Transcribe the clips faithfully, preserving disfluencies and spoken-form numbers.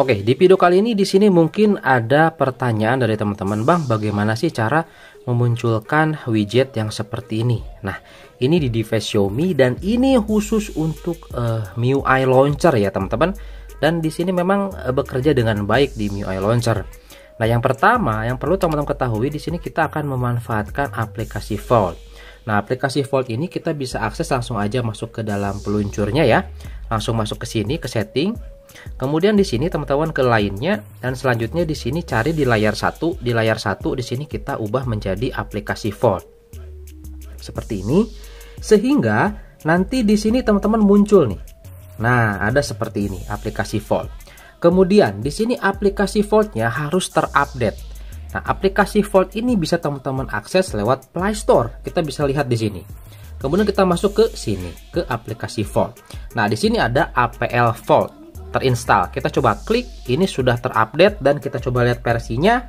Oke, di video kali ini di sini mungkin ada pertanyaan dari teman-teman, Bang, bagaimana sih cara memunculkan widget yang seperti ini? Nah, ini di device Xiaomi dan ini khusus untuk uh, M I U I Launcher ya, teman-teman. Dan di sini memang uh, bekerja dengan baik di M I U I Launcher. Nah, yang pertama yang perlu teman-teman ketahui di sini kita akan memanfaatkan aplikasi Vault. Nah, aplikasi Vault ini kita bisa akses langsung aja masuk ke dalam peluncurnya ya. Langsung masuk ke sini ke setting. Kemudian di sini teman-teman ke lainnya dan selanjutnya di sini cari di layar satu, di layar satu di sini kita ubah menjadi aplikasi Vault. Seperti ini. Sehingga nanti di sini teman-teman muncul nih. Nah, ada seperti ini aplikasi Vault. Kemudian di sini aplikasi Vault-nya harus terupdate. Nah, aplikasi Vault ini bisa teman-teman akses lewat Play Store. Kita bisa lihat di sini. Kemudian kita masuk ke sini, ke aplikasi Vault. Nah, di sini ada A P P Vault terinstall. Kita coba klik, ini sudah terupdate dan kita coba lihat versinya.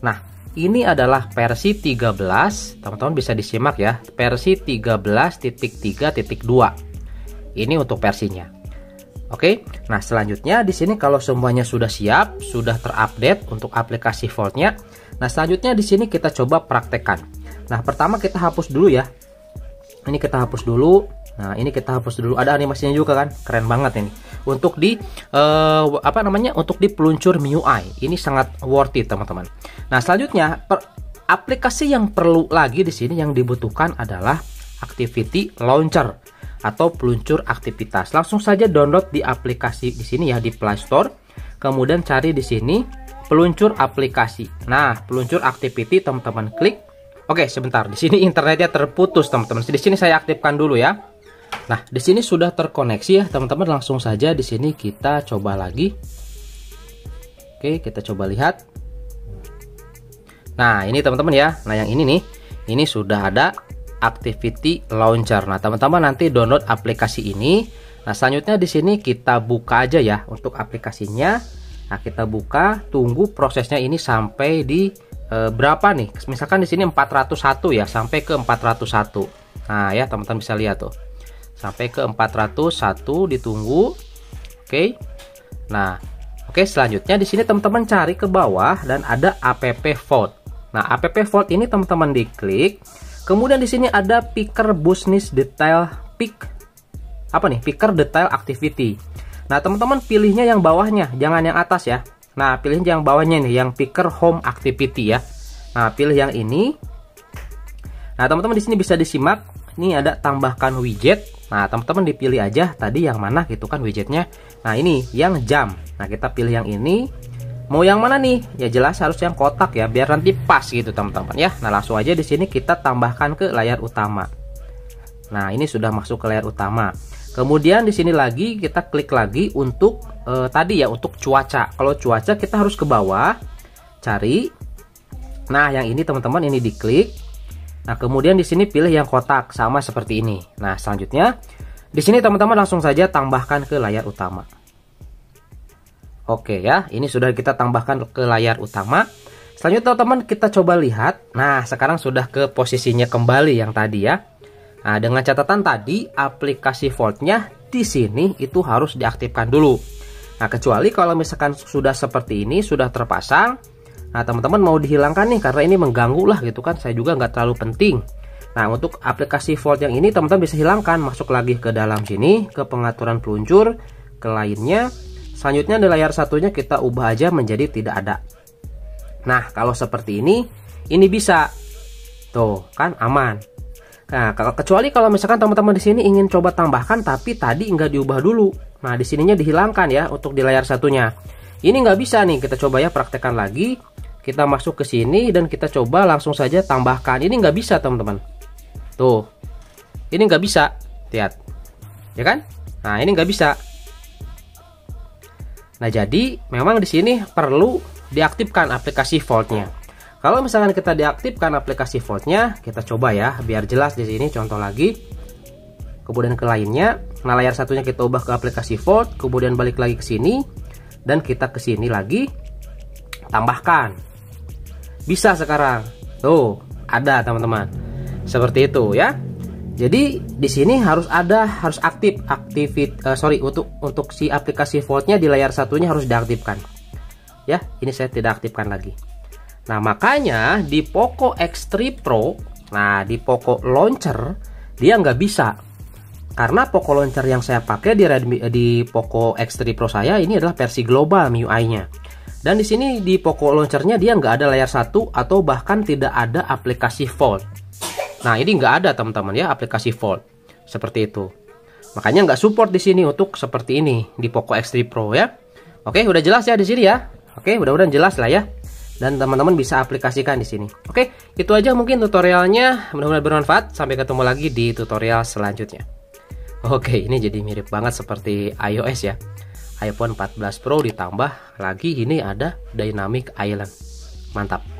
Nah, ini adalah versi tiga belas. Teman-teman bisa disimak ya, versi tiga belas titik tiga titik dua. Ini untuk versinya. Oke. Nah, selanjutnya di sini kalau semuanya sudah siap, sudah terupdate untuk aplikasi Vault-nya. Nah, selanjutnya di sini kita coba praktekkan. Nah, pertama kita hapus dulu ya. Ini kita hapus dulu. Nah, ini kita hapus dulu. Ada animasinya juga kan? Keren banget ini. Untuk di eh, apa namanya? Untuk di peluncur M I U I. Ini sangat worth it, teman-teman. Nah, selanjutnya per, aplikasi yang perlu lagi di sini yang dibutuhkan adalah Activity Launcher atau peluncur aktivitas. Langsung saja download di aplikasi di sini ya di Play Store. Kemudian cari di sini peluncur aplikasi. Nah, peluncur activity teman-teman klik. Oke, sebentar. Di sini internetnya terputus, teman-teman. Di sini saya aktifkan dulu ya. Nah, di sini sudah terkoneksi ya, teman-teman. Langsung saja di sini kita coba lagi. Oke, kita coba lihat. Nah, ini teman-teman ya. Nah, yang ini nih. Ini sudah ada Activity Launcher. Nah, teman-teman nanti download aplikasi ini. Nah, selanjutnya di sini kita buka aja ya untuk aplikasinya. Nah, kita buka, tunggu prosesnya ini sampai di e, berapa nih? Misalkan di sini empat ratus satu ya, sampai ke empat ratus satu. Nah, ya teman-teman bisa lihat tuh. Sampai ke empat ratus satu ditunggu. Oke. Nah, oke, selanjutnya di sini teman-teman cari ke bawah dan ada A P P Vault. Nah, A P P Vault ini teman-teman diklik. Kemudian di sini ada picker business detail pick. Apa nih? Picker detail activity. Nah, teman-teman pilihnya yang bawahnya, jangan yang atas ya. Nah, pilih yang bawahnya nih, yang picker home activity ya. Nah, pilih yang ini. Nah, teman-teman di sini bisa disimak. Ini ada tambahkan widget. Nah, teman-teman dipilih aja tadi yang mana gitu kan widgetnya. Nah, ini yang jam. Nah, kita pilih yang ini. Mau yang mana nih? Ya jelas harus yang kotak ya, biar nanti pas gitu teman-teman ya. Nah, langsung aja di sini kita tambahkan ke layar utama. Nah, ini sudah masuk ke layar utama. Kemudian di sini lagi kita klik lagi untuk eh, tadi ya untuk cuaca. Kalau cuaca kita harus ke bawah cari. Nah, yang ini teman-teman ini diklik. Nah, kemudian di sini pilih yang kotak sama seperti ini. Nah, selanjutnya di sini teman-teman langsung saja tambahkan ke layar utama. Oke ya, ini sudah kita tambahkan ke layar utama. Selanjutnya teman-teman kita coba lihat. Nah, sekarang sudah ke posisinya kembali yang tadi ya. Nah, dengan catatan tadi aplikasi Vault-nya di sini itu harus diaktifkan dulu. Nah, kecuali kalau misalkan sudah seperti ini, sudah terpasang. Nah, teman-teman mau dihilangkan nih karena ini mengganggu lah gitu kan, saya juga nggak terlalu penting. Nah, untuk aplikasi Vault yang ini teman-teman bisa hilangkan, masuk lagi ke dalam sini ke pengaturan peluncur, ke lainnya. Selanjutnya di layar satunya kita ubah aja menjadi tidak ada. Nah, kalau seperti ini, ini bisa tuh kan aman. Nah, kecuali kalau misalkan teman-teman di sini ingin coba tambahkan tapi tadi nggak diubah dulu. Nah, di sininya dihilangkan ya untuk di layar satunya. Ini nggak bisa nih, kita coba ya praktekkan lagi. Kita masuk ke sini dan kita coba langsung saja tambahkan. Ini nggak bisa teman-teman. Tuh, ini nggak bisa. Lihat, ya kan? Nah, ini nggak bisa. Nah, jadi memang di sini perlu diaktifkan aplikasi Vault-nya. Kalau misalkan kita diaktifkan aplikasi Vault-nya, kita coba ya, biar jelas di sini contoh lagi. Kemudian ke lainnya. Nah, layar satunya kita ubah ke aplikasi Vault, kemudian balik lagi ke sini dan kita ke sini lagi. Tambahkan. Bisa sekarang. Tuh, ada teman-teman. Seperti itu ya. Jadi di sini harus ada harus aktif aktivit uh, sorry untuk untuk si aplikasi Vault-nya di layar satunya harus diaktifkan. Ya, ini saya tidak aktifkan lagi. Nah, makanya di Poco X tiga Pro, nah di Poco Launcher dia nggak bisa. Karena Poco Launcher yang saya pakai di Redmi, di Poco X tiga Pro saya ini adalah versi global M I U I-nya. Dan di sini di Poco Launcher-nya dia nggak ada layar satu atau bahkan tidak ada aplikasi Vault. Nah, ini nggak ada teman-teman ya, aplikasi Vault seperti itu. Makanya nggak support di sini untuk seperti ini di Poco X tiga Pro ya. Oke, udah jelas ya di sini ya. Oke, mudah-mudahan jelas lah ya. Dan teman-teman bisa aplikasikan di sini. Oke, itu aja mungkin tutorialnya. Mudah-mudahan bermanfaat. Sampai ketemu lagi di tutorial selanjutnya. Oke, ini jadi mirip banget seperti iOS ya. iPhone empat belas Pro ditambah lagi ini ada Dynamic Island. Mantap.